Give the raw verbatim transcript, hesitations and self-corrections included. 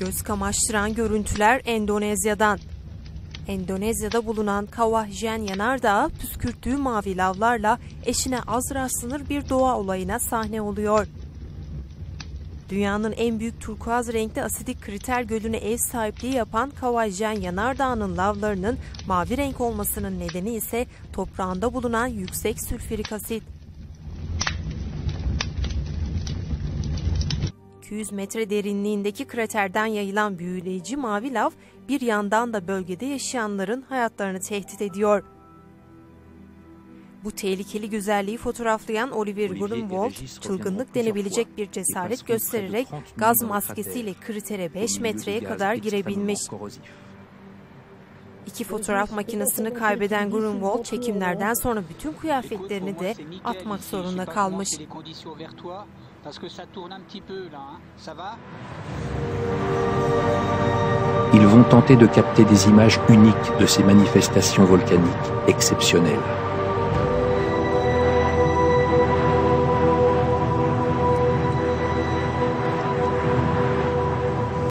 Göz kamaştıran görüntüler Endonezya'dan. Endonezya'da bulunan Kawah Ijen yanardağı püskürttüğü mavi lavlarla eşine az rastlanır bir doğa olayına sahne oluyor. Dünyanın en büyük turkuaz renkli asidik kriter gölüne ev sahipliği yapan Kawah Ijen yanardağının lavlarının mavi renk olmasının nedeni ise toprağında bulunan yüksek sülfürik asit. iki yüz metre derinliğindeki kraterden yayılan büyüleyici mavi lav bir yandan da bölgede yaşayanların hayatlarını tehdit ediyor. Bu tehlikeli güzelliği fotoğraflayan Olivier Grunewald, çılgınlık denebilecek bir cesaret göstererek gaz maskesiyle kritere beş metreye kadar girebilmiş. İki fotoğraf makinesini kaybeden Grunewald, çekimlerden sonra bütün kıyafetlerini de atmak zorunda kalmış. Ils vont tenter de capter des images uniques de ces manifestations volcaniques exceptionnelles.